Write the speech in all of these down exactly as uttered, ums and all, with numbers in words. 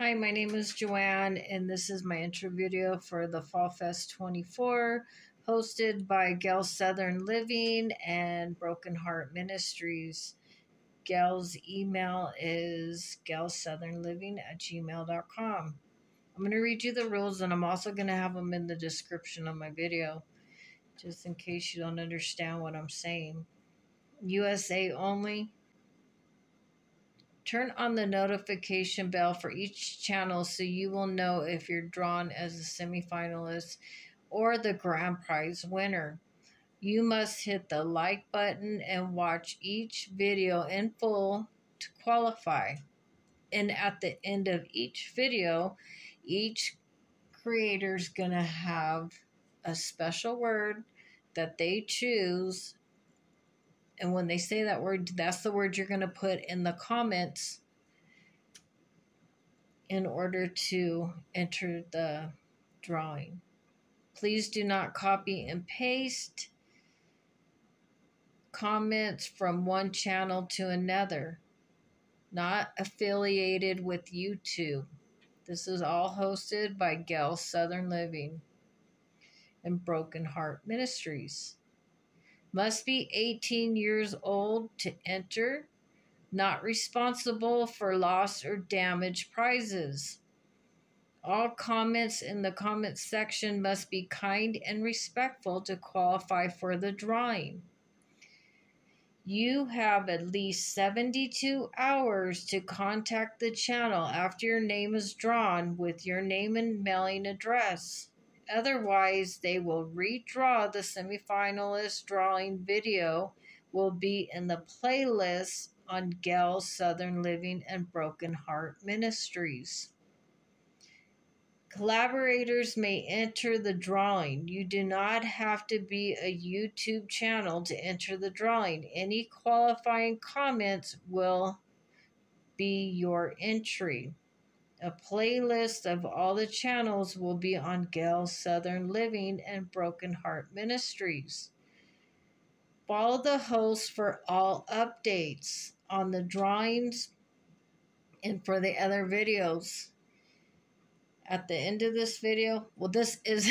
Hi, my name is Joanne, and this is my intro video for the Fall Fest twenty-four, hosted by Gail's Southern Living and Broken Heart Ministries. Gail's email is gailsouthernliving at gmail dot com. I'm going to read you the rules, and I'm also going to have them in the description of my video, just in case you don't understand what I'm saying. U S A only. Turn on the notification bell for each channel so you will know if you're drawn as a semifinalist or the grand prize winner. You must hit the like button and watch each video in full to qualify. And at the end of each video, each creator's going to have a special word that they choose. And when they say that word, that's the word you're going to put in the comments in order to enter the drawing. Please do not copy and paste comments from one channel to another. Not affiliated with YouTube. This is all hosted by Gail's Southern Living and Broken Heart Ministries. Must be eighteen years old to enter. Not responsible for lost or damaged prizes. All comments in the comments section must be kind and respectful to qualify for the drawing. You have at least seventy-two hours to contact the channel after your name is drawn with your name and mailing address. Otherwise, they will redraw. The semifinalist drawing video will be in the playlist on Gail's Southern Living and Broken Heart Ministries. Collaborators may enter the drawing. You do not have to be a YouTube channel to enter the drawing. Any qualifying comments will be your entry. A playlist of all the channels will be on Gail's Southern Living and Broken Heart Ministries. Follow the host for all updates on the drawings and for the other videos. At the end of this video, well, this is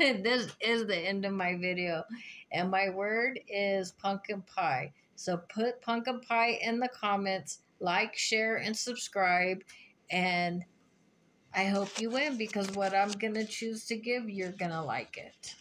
this is the end of my video, and my word is pumpkin pie. So put pumpkin pie in the comments, like, share, and subscribe. And I hope you win, because what I'm going to choose to give, you're going to like it.